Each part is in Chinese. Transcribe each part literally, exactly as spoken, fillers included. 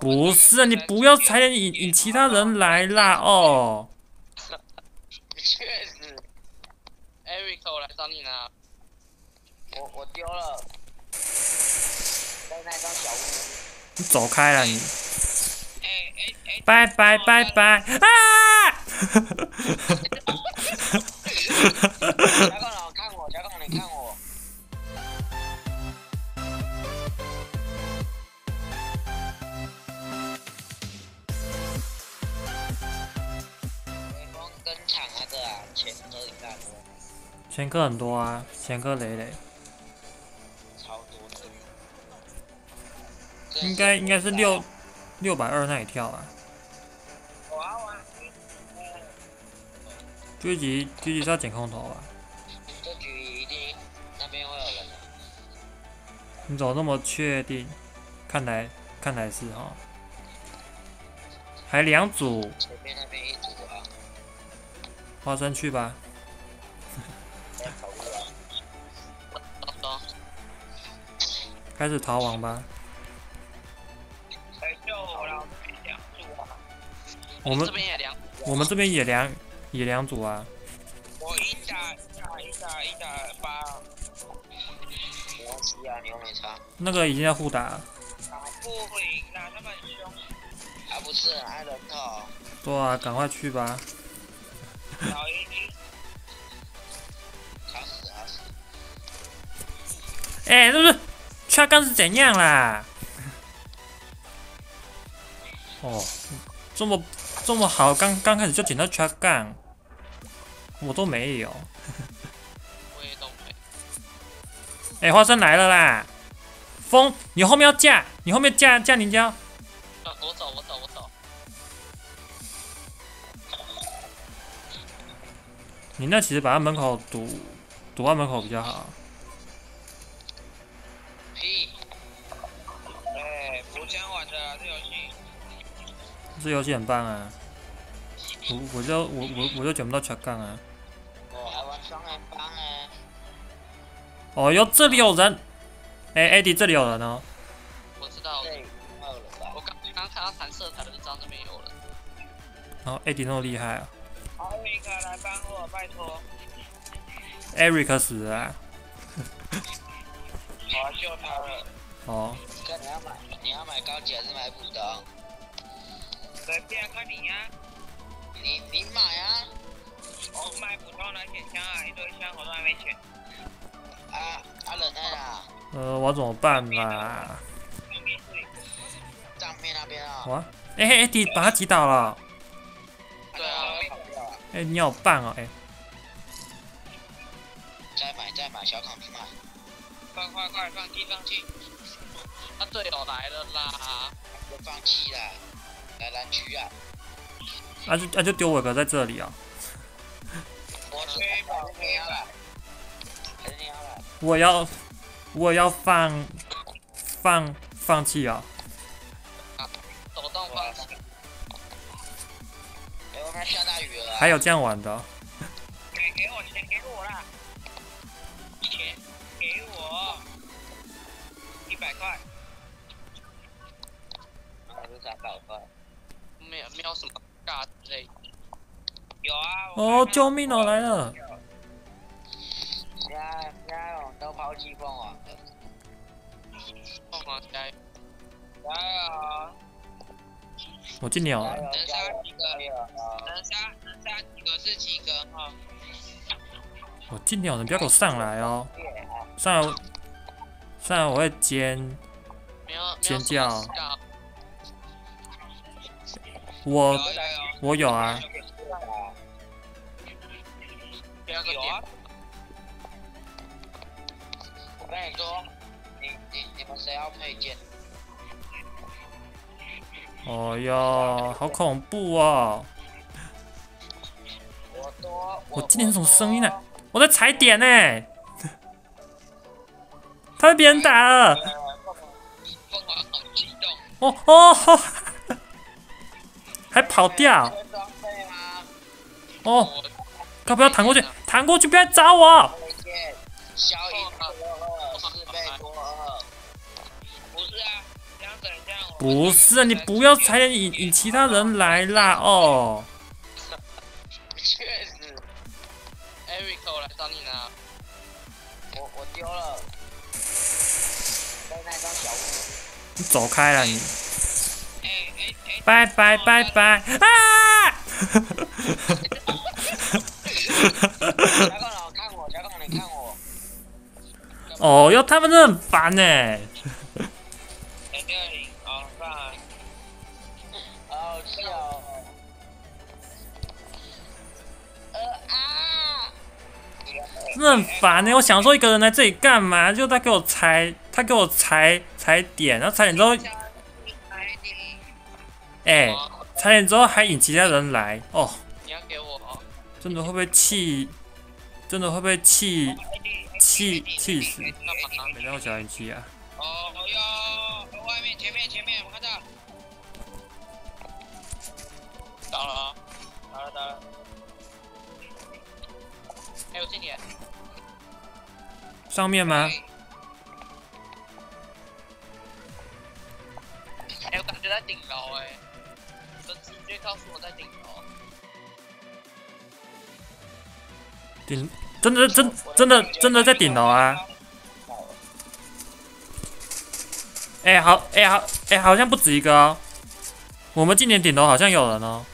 不是，你不要踩点引引其他人来啦哦。确实 ，Eric， 我来找你拿。我我丢了，在那张小屋。你走开了你。拜拜拜拜啊！小狗佬看我，小狗佬你看我。跟抢那个啊，前科一大堆。前科很多啊，前科累累。超多的。应该应该是六六百二那一跳啊。我啊我啊。狙击狙击是要捡空投啊。这局一定那边会有人的。你怎么那么确定？看来看来是哈。还两组。前面那边一组啊。 花生去吧。开始逃亡吧。我们我们这边也两也两组啊。我一打一打一打八。没关系啊，你又没差。那个已经在互打。打不赢啦，他们很凶。啊不是，挨人头。对啊，赶快去吧。 老鹰，打死打死！哎，是不是下杠是怎样啦？哦，这么这么好，刚刚开始就捡到下杠，我都没有。我也都没。哎，花生来了啦！风，你后面要架，你后面架架凝胶。我走，我走，我走。 你那其实把他门口堵堵到门口比较好。屁！哎，不想玩的这游戏。这游戏很棒啊！我我就我我我就捡不到全杠啊！我还玩双人帮哎！哦哟，这里有人！哎 ，Eddie 这里有人哦。我知道。我刚刚看到弹射台的地方这边有人。然后 Eddie 那么厉害啊！ Eric 来帮我，拜托。Eric 死了、啊。我要救他了。哦。哥，你要买你要买高级还是买普通？随便，看你呀、啊。你你买啊。我买普通来捡枪啊，一堆枪我都还没捡。啊啊，冷爱啊。呃，我怎么办嘛？上面那边啊。哇！哎、欸、哎，你把他击倒了。对啊。 哎、欸，你好棒哦！哎、欸，再买再买，小康平买，快快快，放弃放弃！他队友来了啦，我放弃啦，来蓝区啊！啊就啊就丢我哥在这里啊！我追跑你要了，还是你要了？我要我要放放放弃啊！啊，手动放弃。 下大雨了，还有这样玩的、哦？给给我钱，给我啦！钱给我，一百块。啊，就三百块。没有，没有什么大之类的。有啊。哦，救命哦，来了！家家我都抛弃凤凰了。凤凰加油！加油！ 我进鸟了。能杀几个？能杀能杀几个是几个哈？我进鸟了，不要给我上来哦！上来，上来我会尖尖叫。我我有啊。有啊。我跟你说，你你你们谁要配剑？ 哦哟，好恐怖哦！我今天什么声音呢、啊？我在踩点呢、欸，他被别人打了。哦哦，还跑掉。哦，要不要弹过去？弹过去，不要找我。 不是啊，想怎样？不是，你不要才引引其他人来啦哦。确实 ，Eric 我来找你拿，我我丢了，在那张小屋。你走开了你。拜拜拜拜啊！哈哈哈！看我，小狗你看我。哦哟，他们真的很烦哎。 真的很烦呢、欸！我想说一个人来这里干嘛？就他给我踩，他给我踩踩点，然后踩点之后，哎、欸，踩点之后还引其他人来哦。你要给我？真的会不会气？真的会不会气？气气死！没让我小心气啊！哦哟，外面前面前面，我看到。到了，到了到了。还有这点。 上面吗？哎、欸，我感觉在顶楼哎，我直接告诉我在顶楼。顶，真的真真的真的在顶楼啊！哎、欸，好，哎、欸、好，哎、欸、好像不止一个哦。我们今年顶楼好像有人哦。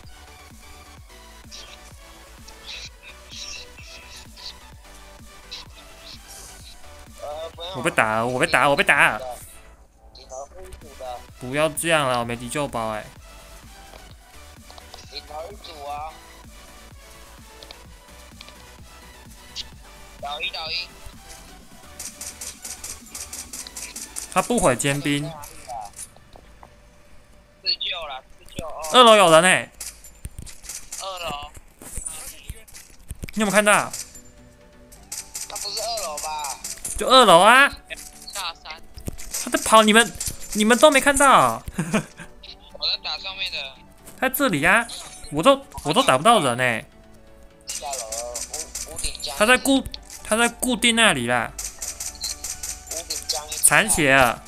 我被打了，我被打了，我被打了！不要这样了，我没急救包哎。领头一组啊！倒一倒一。他不毁尖兵。自救了，自救哦！二楼有人哎。二楼。你有没有看到？ 就二楼啊！下山，他在跑，你们你们都没看到。我在打上面的，在这里啊，我都我都打不到人呢、欸。下楼屋屋顶僵。他在固他在固定那里啦。屋顶僵一。残血啊！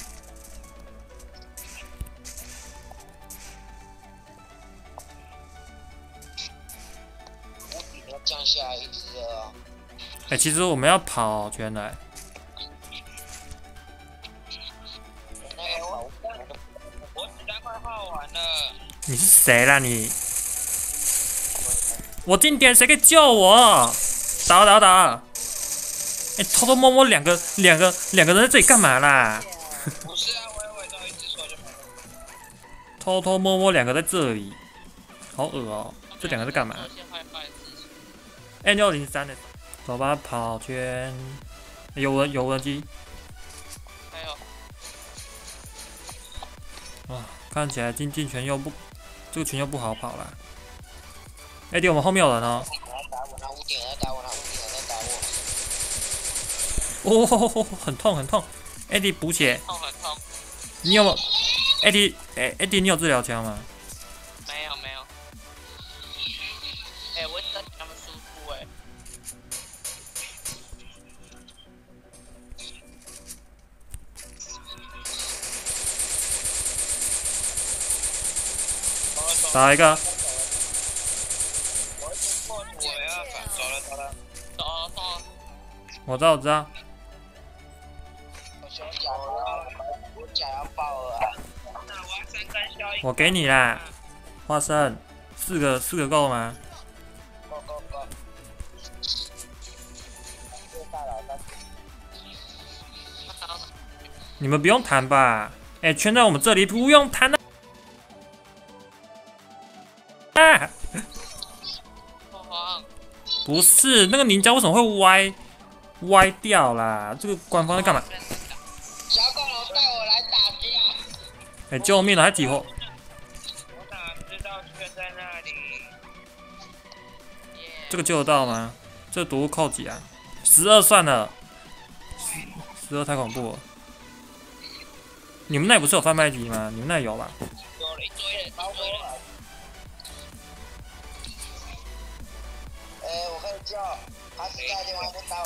屋顶要降下来一只了。哎、欸，其实我们要跑原来。 你是谁啦你？我定点，谁可以救我？打打打！哎、欸，偷偷摸摸两个两个两个人在这里干嘛啦？不是啊，我我找一只手就没了。偷偷摸摸两个在这里，好恶哦、喔！这两个在干嘛 ？N 一零三的，走吧，跑圈。欸、有人有无人机？没有。啊，看起来进进圈又不。 这个群又不好跑了。哎、欸，对，我们后面有人哦。哦吼吼吼，很痛很痛。艾迪补血。痛很痛。你有？艾迪，哎，艾迪，你有治疗枪吗？没有没有。哎、欸，我真的他们输出哎。打一个！我知道，我知道。我给你啦，花生，四个四个够吗？够够够。你们不用谈吧？哎、欸，圈在我们这里，不用谈了。 啊！不是那个凝胶为什么会歪歪掉啦？这个官方在干嘛？小恐龙带我来打架！哎、欸，救命了！还几火？我哪知道圈在那里？ Yeah. 这个救得到吗？这毒扣几啊？十二算了，十二太恐怖了。你们那不是有贩卖机吗？你们那有吧？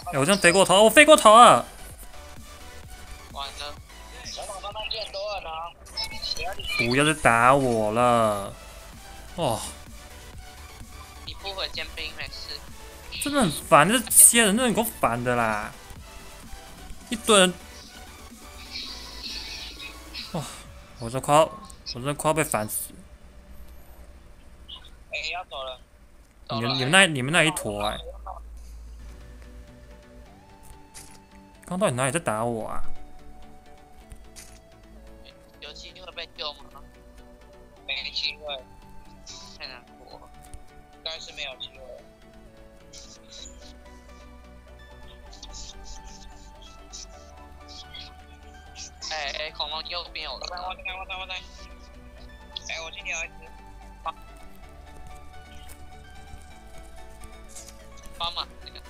哎、欸，我这样飞过头，我飞过头了。完了，小宝慢慢变多了呢。不要再打我了！哦，你不回尖兵没事。真的很烦，这些人真的够烦的啦！一堆人，哇、哦！我这快要，我这快要被烦死。哎、欸，要走了。你们你们那你们那一坨哎、欸！刚到底哪里在打我啊？ 被救吗？没机会，太难过，应该是没有机会。哎哎，恐龙右边有。我来，我来，我来，我来。哎，我今天有一只。帮。帮嘛，那个。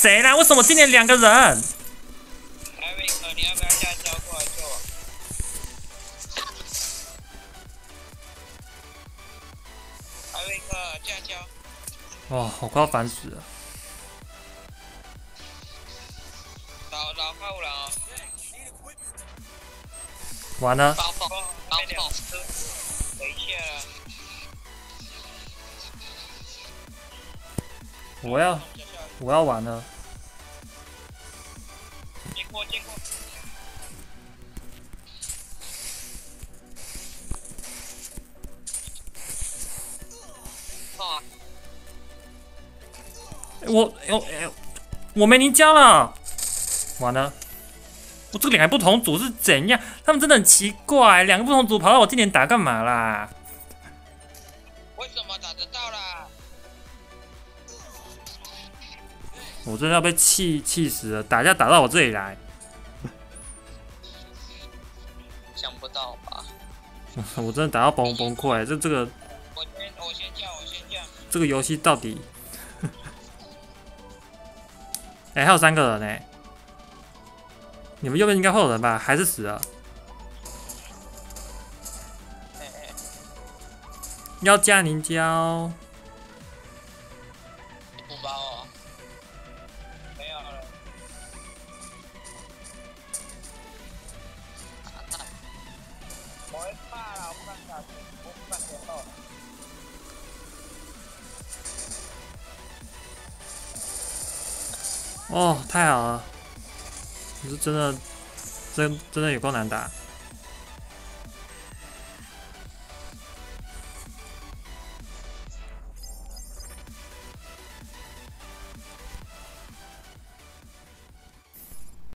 谁啦？为什么今天两个人？Eric，你要不要下交过来救我？Eric，下交。哇，我快要烦死了。老老快五了哦。完了。老老老，没血了。我要。 我要玩了。经过，经过。啊！我，我，我没凝胶了。完了！我这两个不同组是怎样？他们真的很奇怪，两个不同组跑到我这边打干嘛啦？为什么打得到啦？ 我真的要被气气死了！打架打到我这里来，想不到吧？我真的打到崩崩溃！这这个，我先我先叫我先叫。这个游戏到底……哎、欸，还有三个人呢、欸，你们右边应该会有人吧？还是死了？欸欸要加凝胶。 哦，太好了！你是真的，真真的有够难打。